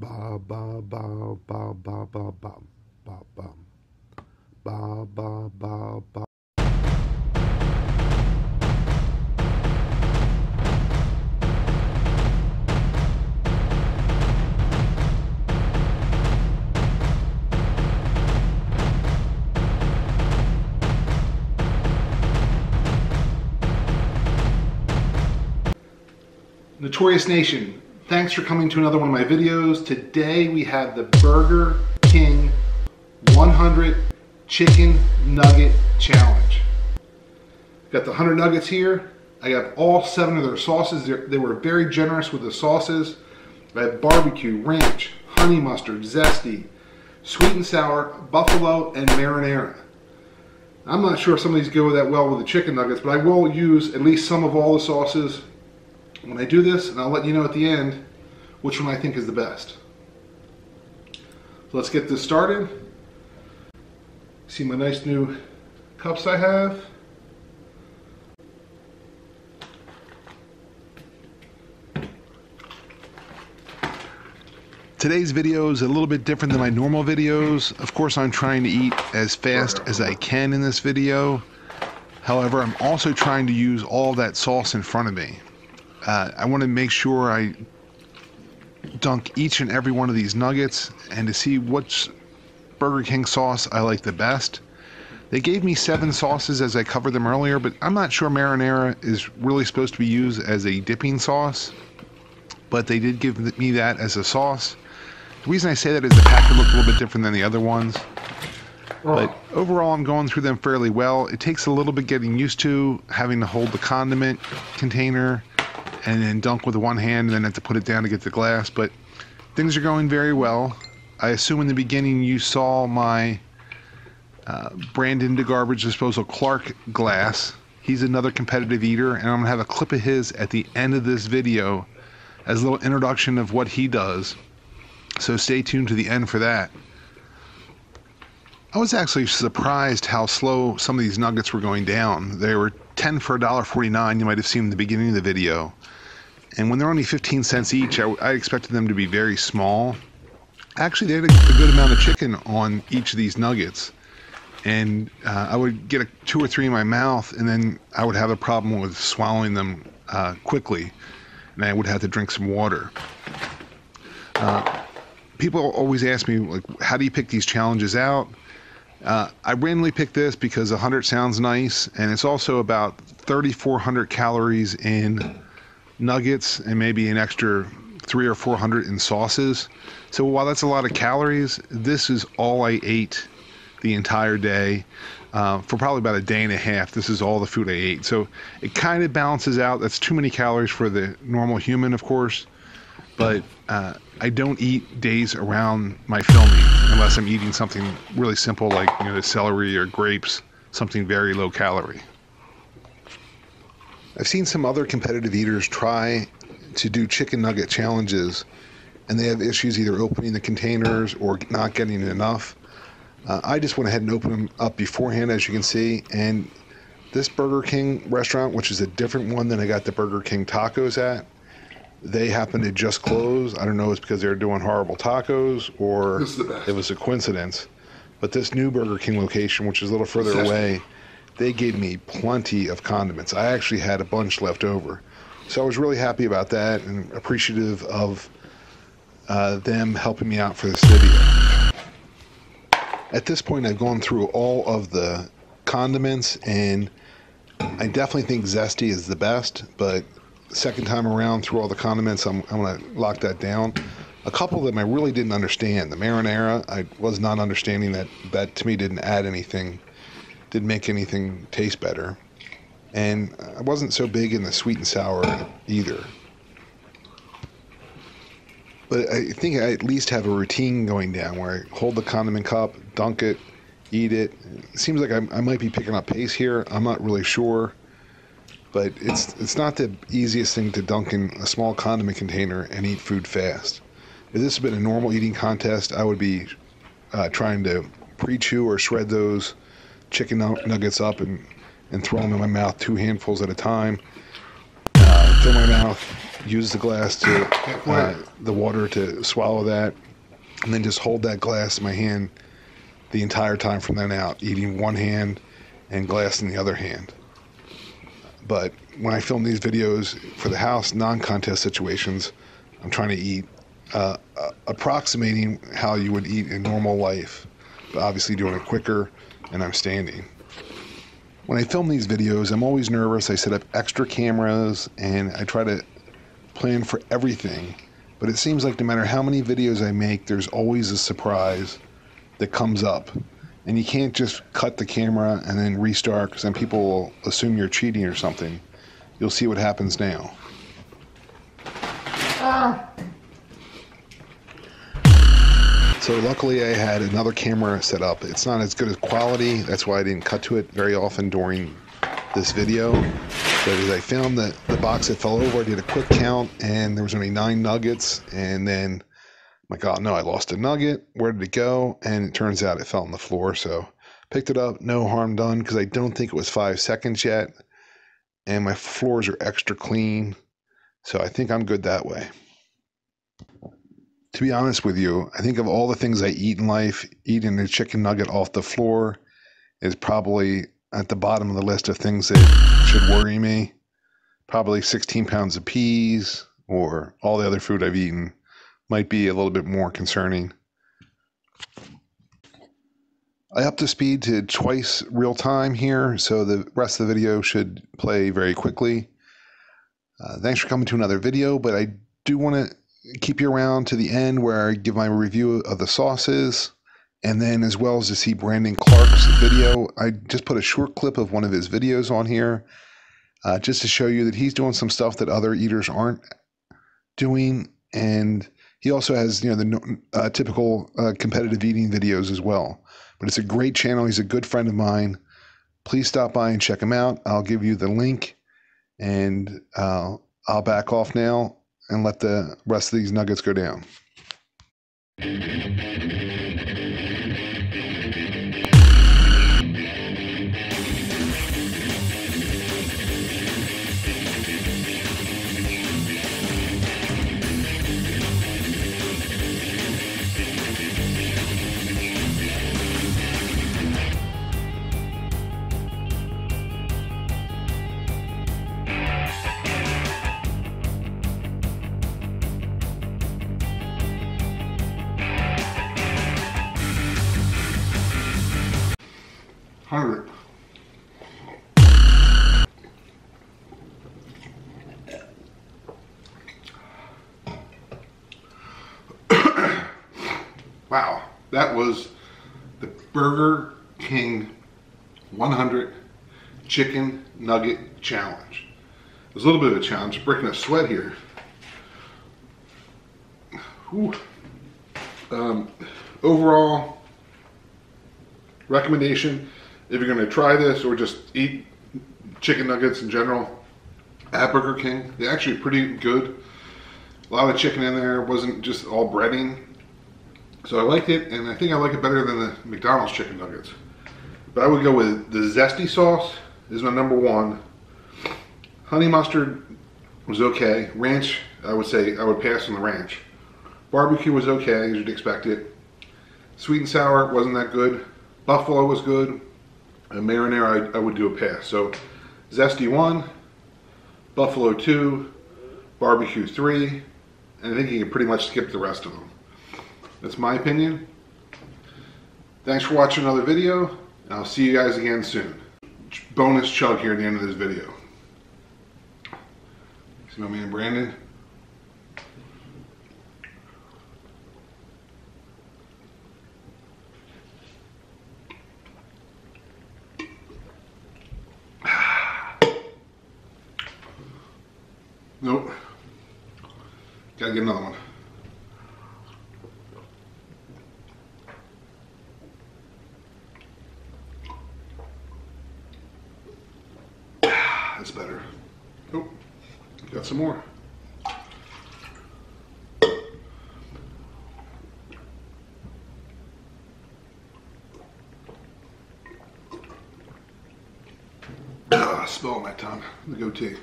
ba ba ba ba ba ba ba ba ba ba ba ba ba. Notorious Nation, thanks for coming to another one of my videos. Today we have the Burger King 100 Chicken Nugget Challenge. Got the 100 nuggets here. I got all 7 of their sauces. They were very generous with the sauces. I had barbecue, ranch, honey mustard, zesty, sweet and sour, buffalo, and marinara. I'm not sure if some of these go that well with the chicken nuggets, but I will use at least some of all the sauces when I do this, and I'll let you know at the end which one I think is the best. So let's get this started. See my nice new cups I have. Today's video is a little bit different than my normal videos. Of course, I'm trying to eat as fast as I can in this video. However, I'm also trying to use all that sauce in front of me. I want to make sure I dunk each and every one of these nuggets and to see which Burger King sauce I like the best. They gave me 7 sauces as I covered them earlier, but I'm not sure marinara is really supposed to be used as a dipping sauce, but they did give me that as a sauce. The reason I say that is the packet looked a little bit different than the other ones. But overall, I'm going through them fairly well. It takes a little bit getting used to having to hold the condiment container and then dunk with one hand and then have to put it down to get the glass, but things are going very well. I assume in the beginning you saw my Brandon to Garbage Disposal Clark glass. He's another competitive eater, and I'm going to have a clip of his at the end of this video as a little introduction of what he does. So stay tuned to the end for that. I was actually surprised how slow some of these nuggets wwere going down. They were 10 for $1.49, you might have seen in the beginning of the video. And when they're only 15 cents each, I expected them to be very small. Actually, they had a good amount of chicken on each of these nuggets. And I would get 2 or 3 in my mouth, and then I would have a problem with swallowing them quickly. And I would have to drink some water. People always ask me, like, how do you pick these challenges out? I randomly picked this because 100 sounds nice, and it's also about 3,400 calories in nuggets and maybe an extra 300 or 400 in sauces. So while that's a lot of calories, this is all I ate the entire day for probably about a day and a half. This is all the food I ate. So it kind of balances out. That's too many calories for the normal human, of course. But I don't eat days around my filming unless I'm eating something really simple like, you know, celery or grapes, something very low calorie. I've seen some other competitive eaters try to do chicken nugget challenges, and they have issues either opening the containers or not getting enough. I just went ahead and opened them up beforehand, as you can see, and this Burger King restaurant, which is a different one than I got the Burger King tacos at, they happened to just close. I don't know if it's because they were doing horrible tacos or it was a coincidence. But this new Burger King location, which is a little further away, they gave me plenty of condiments. I actually had a bunch left over. So I was really happy about that and appreciative of them helping me out for this video. At this point, I've gone through all of the condiments, and I definitely think zesty is the best, but second time around through all the condiments, I'm going to lock that down. A couple of them I really didn't understand. The marinara, I was not understanding that to me didn't add anything, didn't make anything taste better. And I wasn't so big in the sweet and sour either. But I think I at least have a routine going down where I hold the condiment cup, dunk it, eat it. It seems like I might be picking up pace here. I'm not really sure. But it's not the easiest thing to dunk in a small condiment container and eat food fast. If this had been a normal eating contest, I would be trying to pre-chew or shred those chicken nuggets up and throw them in my mouth 2 handfuls at a time. Fill my mouth, use the glass to the water to swallow that, and then just hold that glass in my hand the entire time from then out, eating one hand and glass in the other hand. But when I film these videos for the house, non-contest situations, I'm trying to eat approximating how you would eat in normal life, but obviously doing it quicker, and I'm standing. When I film these videos, I'm always nervous. I set up extra cameras, and I try to plan for everything, but it seems like no matter how many videos I make, there's always a surprise that comes up, and you can't just cut the camera and then restart, because then people will assume you're cheating or something. You'll see what happens now. So luckily I had another camera set up. It's not as good as quality, that's why I didn't cut to it very often during this video. But as I found that the box that fell over, I did a quick count, and there was only 9 nuggets, and then I'm like, oh no, I lost a nugget, where did it go? And it turns out it fell on the floor, so picked it up, no harm done, because I don't think it was 5 seconds yet, and my floors are extra clean, so I think I'm good that way. To be honest with you, I think of all the things I eat in life, eating a chicken nugget off the floor is probably at the bottom of the list of things that should worry me. Probably 16 pounds of peas or all the other food I've eaten might be a little bit more concerning. I upped the speed to twice real time here, so the rest of the video should play very quickly. Thanks for coming to another video, but I do want to keep you around to the end where I give my review of the sauces, and then as well as to see Brandon Clark's video. I just put a short clip of one of his videos on here just to show you that he's doing some stuff that other eaters aren't doing, and he also has, you know, the typical competitive eating videos as well. But it's a great channel. He's a good friend of mine. Please stop by and check him out. I'll give you the link, and I'll back off now and let the rest of these nuggets go down. Wow, that was the Burger King 100 Chicken Nugget Challenge. It was a little bit of a challenge, breaking a sweat here. Overall recommendation, if you're going to try this or just eat chicken nuggets in general at Burger King, they're actually pretty good. A lot of chicken in there, wasn't just all breading. So I liked it, and I think I like it better than the McDonald's chicken nuggets. But I would go with the zesty sauce is my #1. Honey mustard was okay. Ranch, I would say I would pass on the ranch. Barbecue was okay, as you'd expect it. Sweet and sour wasn't that good. Buffalo was good. And marinara, I would do a pass. So zesty 1, buffalo 2, barbecue 3, and I think you can pretty much skip the rest of them. That's my opinion. Thanks for watching another video, and I'll see you guys again soon. Bonus chug here at the end of this video. See my man Brandon? Nope. Gotta get another one. That's better. Oh, got some more. Spilled my tongue. The goatee.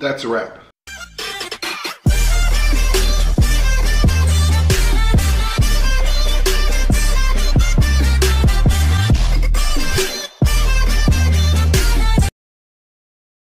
That's a wrap.